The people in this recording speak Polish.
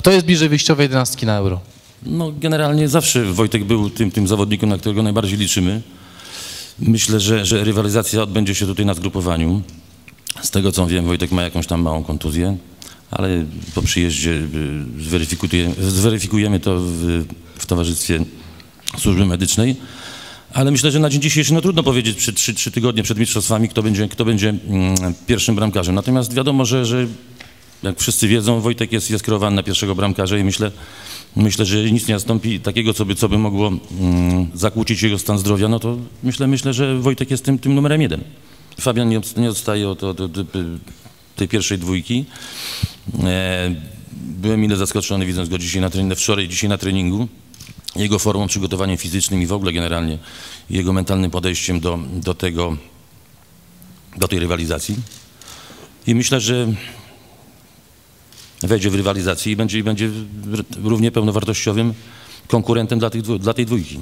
Kto jest bliżej wyjściowej 11 na Euro? No generalnie zawsze Wojtek był tym zawodnikiem, na którego najbardziej liczymy. Myślę, że rywalizacja odbędzie się tutaj na zgrupowaniu. Z tego co wiem, Wojtek ma jakąś tam małą kontuzję, ale po przyjeździe zweryfikujemy to w towarzystwie służby medycznej. Ale myślę, że na dzień dzisiejszy no, trudno powiedzieć przed 3 tygodnie przed mistrzostwami, kto będzie pierwszym bramkarzem. Natomiast wiadomo, że jak wszyscy wiedzą, Wojtek jest kierowany na pierwszego bramkarza i myślę, że nic nie nastąpi takiego, co by mogło zakłócić jego stan zdrowia. No to myślę, że Wojtek jest tym numerem 1. Fabian nie odstaje od tej pierwszej dwójki. Byłem mile zaskoczony, widząc go dzisiaj wczoraj i dzisiaj na treningu. Jego formą, przygotowaniem fizycznym i w ogóle generalnie jego mentalnym podejściem do tej rywalizacji. I myślę, że wejdzie w rywalizację i będzie równie pełnowartościowym konkurentem dla tej dwójki.